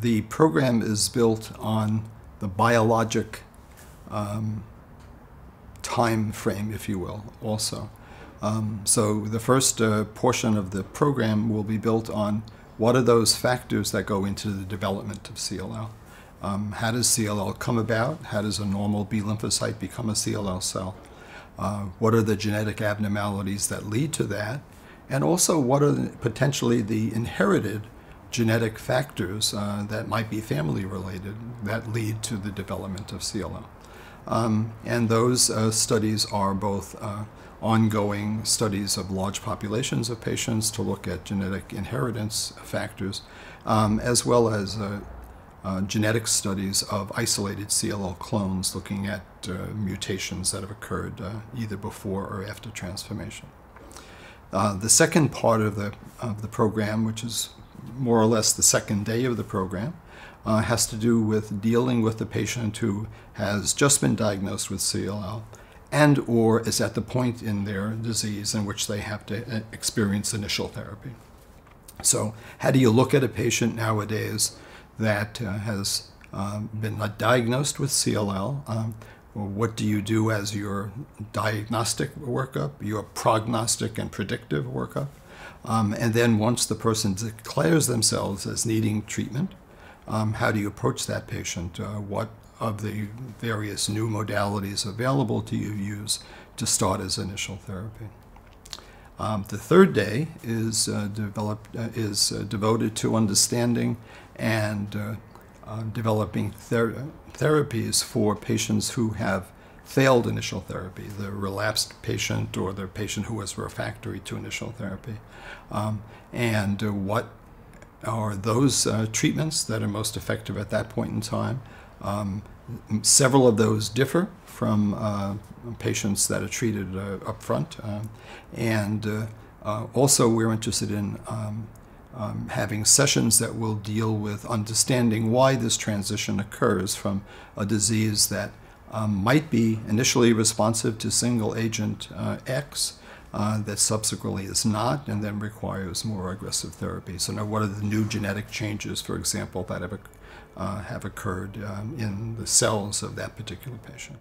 the program is built on the biologic time frame, if you will, also. So the first portion of the program will be built on what are those factors that go into the development of CLL. How does CLL come about? How does a normal B lymphocyte become a CLL cell? What are the genetic abnormalities that lead to that? And also, what are potentially the inherited genetic factors that might be family-related that lead to the development of CLL? And those studies are both ongoing studies of large populations of patients to look at genetic inheritance factors, as well as genetic studies of isolated CLL clones looking at mutations that have occurred either before or after transformation. The second part of the program, which is more or less the second day of the program, has to do with dealing with the patient who has just been diagnosed with CLL and or is at the point in their disease in which they have to experience initial therapy. So how do you look at a patient nowadays that has been diagnosed with CLL? What do you do as your diagnostic workup, your prognostic and predictive workup? And then once the person declares themselves as needing treatment, how do you approach that patient? What of the various new modalities available to you use to start as initial therapy? The third day is devoted to understanding and developing therapies for patients who have failed initial therapy, the relapsed patient or the patient who was refractory to initial therapy, and what are those treatments that are most effective at that point in time. Several of those differ from patients that are treated up front, and also we're interested in having sessions that will deal with understanding why this transition occurs from a disease that might be initially responsive to single agent X that subsequently is not and then requires more aggressive therapy. So now what are the new genetic changes, for example, that have occurred in the cells of that particular patient?